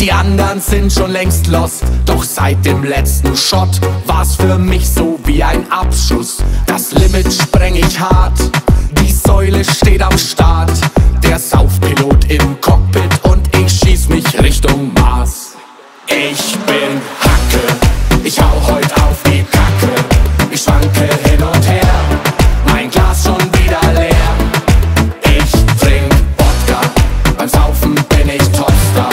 Die anderen sind schon längst lost, doch seit dem letzten Shot war's für mich so wie ein Abschuss. Das Limit spreng ich hart, die Säule steht am Start. Der Saufpilot im Cockpit und ich schieß mich Richtung Mars. Ich bin Hacke, ich hau heut auf die Kacke. Ich schwanke hin und her, mein Glas schon wieder leer. Ich trink Wodka, beim Saufen bin ich Topstar.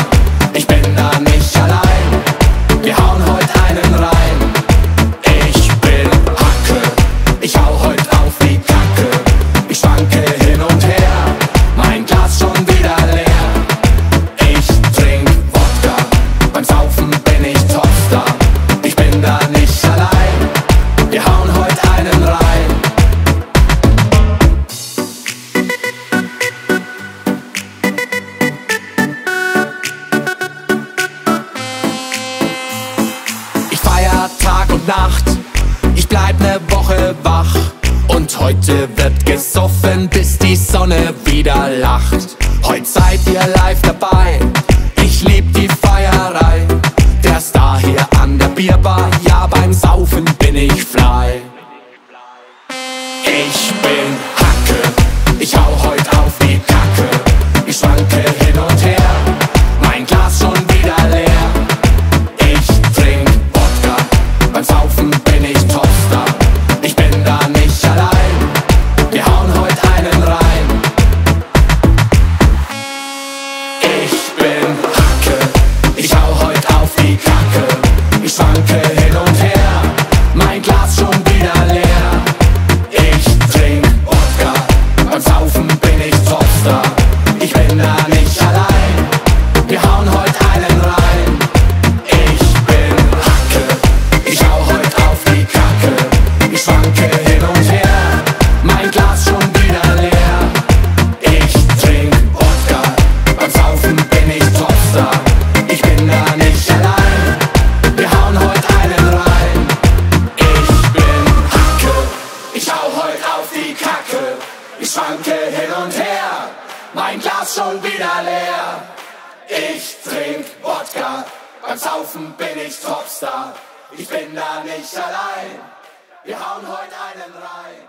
Ich bin da nicht allein, wir hauen heut einen rein. Ich bin Hacke, ich hau heut auf die Kacke. Ich schwanke hin und her, mein Glas schon wieder leer. Ich trink Wodka, beim Saufen bin ich Topstar. Ich bin da nicht allein, wir hauen heut einen rein. Ich feier Tag und Nacht, ich bleib ne Woche wach. Und heute wird gesoffen, bis die Sonne wieder lacht. Heut seid ihr live dabei, ich lieb die Feierei. Der Star hier an der Bierbar, ja beim Saufen bin ich frei. Ich bin Hacke, ich hau heut auf die Kacke. Ich schwanke hin und her, mein Glas schon wieder leer. Ich trink Wodka, beim Saufen bin ich Topstar. Ich bin da nicht allein, wir hauen heut einen rein. Ich bin Hacke, ich hau heut auf die Kacke. Ich schwanke hin und her, mein Glas schon wieder leer. Ich trink Wodka, beim Saufen bin ich Topstar. Ich bin da nicht allein, wir hauen heut einen rein. Ich bin Hacke, ich hau heut auf die Kacke. Ich schwanke hin und her, mein Glas schon wieder leer. Ich trink Wodka, beim Saufen bin ich Topstar. Ich bin da nicht allein, wir hauen heut einen rein. Ich bin Hacke, ich hau heut auf die Kacke. Ich schwanke hin und her, mein Glas schon wieder leer. Ich trink Wodka, beim Saufen bin ich Topstar. Ich bin da nicht allein, wir hauen heut einen rein.